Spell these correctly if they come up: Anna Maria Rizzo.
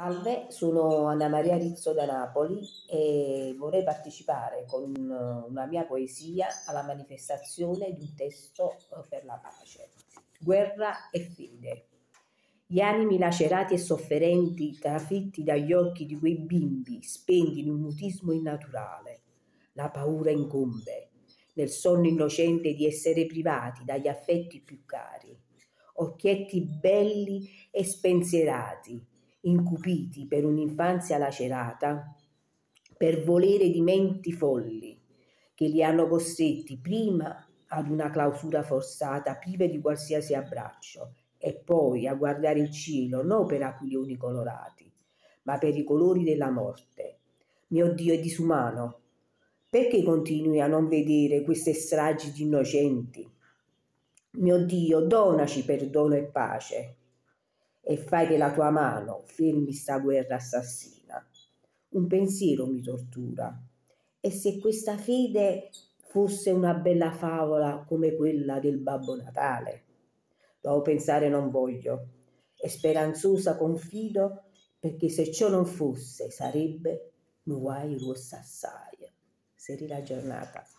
Salve, sono Anna Maria Rizzo da Napoli e vorrei partecipare con una mia poesia alla manifestazione di un testo per la pace. Guerra e fede. Gli animi lacerati e sofferenti, trafitti dagli occhi di quei bimbi, spenti in un mutismo innaturale. La paura incombe, nel sonno innocente di essere privati dagli affetti più cari. Occhietti belli e spensierati, incupiti per un'infanzia lacerata, per volere di menti folli che li hanno costretti prima ad una clausura forzata, prive di qualsiasi abbraccio, e poi a guardare il cielo non per aquiloni colorati, ma per i colori della morte. Mio Dio, è disumano. Perché continui a non vedere queste stragi di innocenti? Mio Dio, donaci perdono e pace, e fai che la tua mano fermi sta guerra assassina. Un pensiero mi tortura. E se questa fede fosse una bella favola come quella del Babbo Natale? Dopo pensare non voglio, e speranzosa confido, perché se ciò non fosse sarebbe un guai rosso assai. Serena giornata.